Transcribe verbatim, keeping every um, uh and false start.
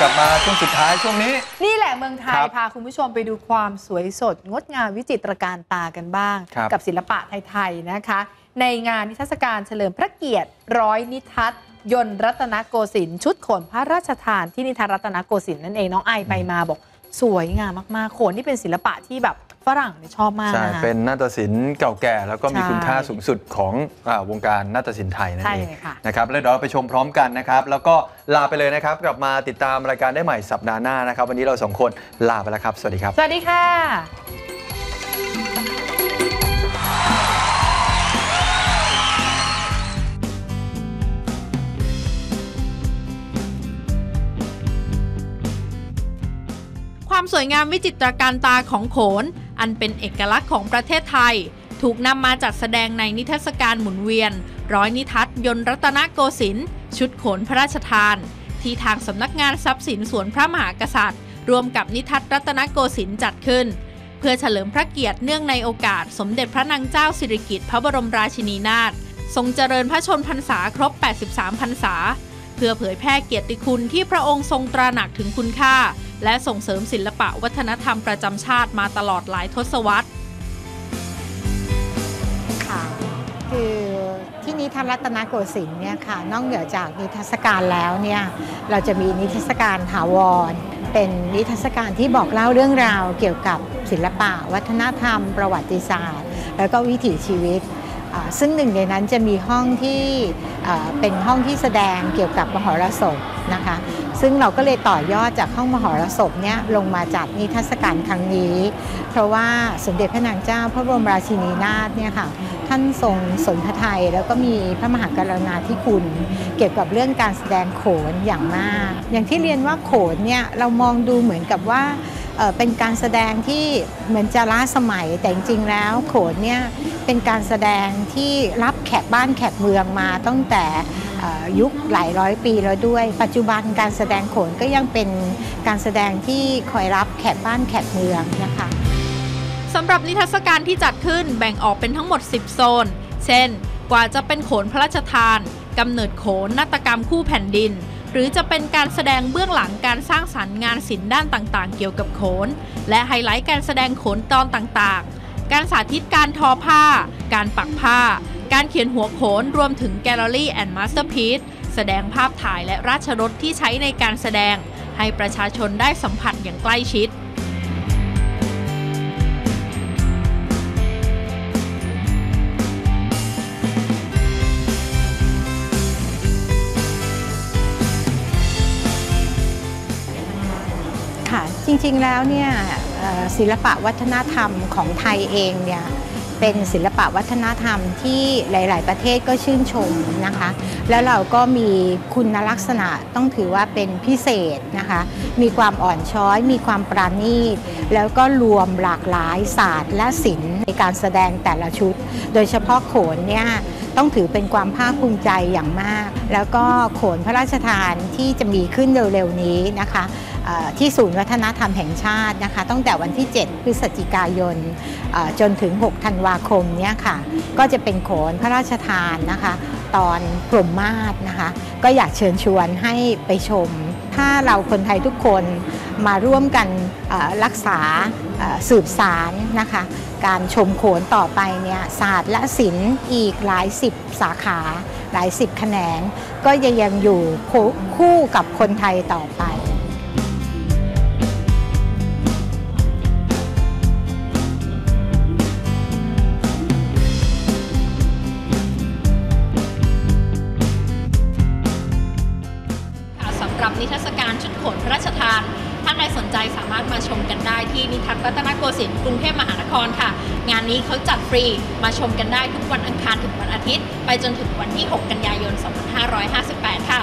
กลับมาช่วงสุดท้ายช่วงนี้นี่แหละเมืองไทยพาคุณผู้ชมไปดูความสวยสดงดงามวิจิตรการตากันบ้างกับศิลปะไทยๆนะคะในงานนิทรรศการเฉลิมพระเกียรติร้อยนิทัศน์ยนต์รัตนโกสินทร์ชุดโขนพระราชทานที่นิทรรศรัตนโกสินทร์นั่นเองน้องไอไปมาบอกสวยงามมากๆโขนนี่เป็นศิลปะที่แบบฝรั่งชอบมากนะคะเป็นนาฏศิลป์เก่าแก่แล้วก็มีคุณค่าสูงสุดของวงการนาฏศิลป์ไทยนั่นเองนะครับแล้วเดี๋ยวเราไปชมพร้อมกันนะครับแล้วก็ลาไปเลยนะครับกลับมาติดตามรายการได้ใหม่สัปดาห์หน้านะครับวันนี้เราสองคนลาไปแล้วครับสวัสดีครับสวัสดีค่ะความสวยงามวิจิตรการตาของโขนอันเป็นเอกลักษณ์ของประเทศไทยถูกนำมาจัดแสดงในนิทรรศการหมุนเวียนร้อยนิทัศน์ยนต์รัตนโกสินทร์ชุดโขนพระราชทานที่ทางสำนักงานทรัพย์สินสวนพระมหากษัตริย์รวมกับนิทัศน์รัตนโกสินทร์จัดขึ้นเพื่อเฉลิมพระเกียรติเนื่องในโอกาสสมเด็จพระนางเจ้าสิริกิติ์พระบรมราชินีนาถทรงเจริญพระชนพรรษาครบแปดสิบสามพรรษาเพื่อเผยแพร่เกียรติคุณที่พระองค์ทรงตระหนักถึงคุณค่าและส่งเสริมศิลปะวัฒนธรรมประจำชาติมาตลอดหลายทศวรรษค่ะคือที่นิทรรศรัตนโกสินทร์เนี่ยค่ะนอกเหนือจากนิทรรศการแล้วเนี่ยเราจะมีนิทรรศการถาวรเป็นนิทรรศการที่บอกเล่าเรื่องราวเกี่ยวกับศิลปะวัฒนธรรมประวัติศาสตร์แล้วก็วิถีชีวิตซึ่งหนึ่งในนั้นจะมีห้องที่เป็นห้องที่แสดงเกี่ยวกับมหรสพนะคะซึ่งเราก็เลยต่อยอดจากห้องมหรสพเนี่ยลงมาจัดนิทรรศการครั้งนี้เพราะว่าสมเด็จพระนางเจ้าพระบรมราชินีนาถเนี่ยค่ะท่านทรงสนพระทัยแล้วก็มีพระมหากรุณาธิคุณเกี่ยวกับเรื่องการแสดงโขนอย่างมากอย่างที่เรียนว่าโขนเนี่ยเรามองดูเหมือนกับว่าเป็นการแสดงที่เหมือนจะล้าสมัยแต่จริงๆแล้วโขนเนี่ยเป็นการแสดงที่รับแขกบ้านแขกเมืองมาตั้งแต่ยุคหลายร้อยปีแล้วด้วยปัจจุบันการแสดงโขนก็ยังเป็นการแสดงที่คอยรับแขกบ้านแขกเมืองนะคะสำหรับนิทรรศการที่จัดขึ้นแบ่งออกเป็นทั้งหมดสิบโซนเช่นกว่าจะเป็นโขนพระราชทานกำเนิดโขนนาฏกรรมคู่แผ่นดินหรือจะเป็นการแสดงเบื้องหลังการสร้างสรรค์งานศิลป์ด้านต่างๆเกี่ยวกับโขนและไฮไลท์การแสดงโขนตอนต่างๆการสาธิตการทอผ้าการปักผ้าการเขียนหัวโขนรวมถึงแกลเลอรี่แอนด์มาสเตอร์พีซแสดงภาพถ่ายและราชรถที่ใช้ในการแสดงให้ประชาชนได้สัมผัสอย่างใกล้ชิดจริงๆแล้วเนี่ยศิลปะวัฒนธรรมของไทยเองเนี่ยเป็นศิลปะวัฒนธรรมที่หลายๆประเทศก็ชื่นชมนะคะแล้วเราก็มีคุณลักษณะต้องถือว่าเป็นพิเศษนะคะมีความอ่อนช้อยมีความปราณีตแล้วก็รวมหลากหลายศาสตร์และศิลป์ในการแสดงแต่ละชุดโดยเฉพาะโขนเนี่ยต้องถือเป็นความภาคภูมิใจอย่างมากแล้วก็โขนพระราชทานที่จะมีขึ้นเร็วๆนี้นะคะที่ศูนย์วัฒนธรรมแห่งชาตินะคะตั้งแต่วันที่เจ็ดพฤศจิกายนจนถึงหกธันวาคมเนี่ยค่ะก็จะเป็นโขนพระราชทานนะคะตอนพรหมาสนะคะก็อยากเชิญชวนให้ไปชมถ้าเราคนไทยทุกคนมาร่วมกันรักษาสืบสารนะคะการชมโขนต่อไปเนี่ยศาสตร์และศิลป์อีกหลายสิบสาขาหลายสิบแขนงก็จะยังอยู่คู่กับคนไทยต่อไปนิทรรศการชุดโขนพระราชทานท่านใดสนใจสามารถมาชมกันได้ที่นิทรรศรัตนโกสินทร์กรุงเทพมหานครค่ะงานนี้เขาจัดฟรีมาชมกันได้ทุกวันอังคารถึงวันอาทิตย์ไปจนถึงวันที่หกกันยายนสองพันห้าร้อยห้าสิบแปดค่ะ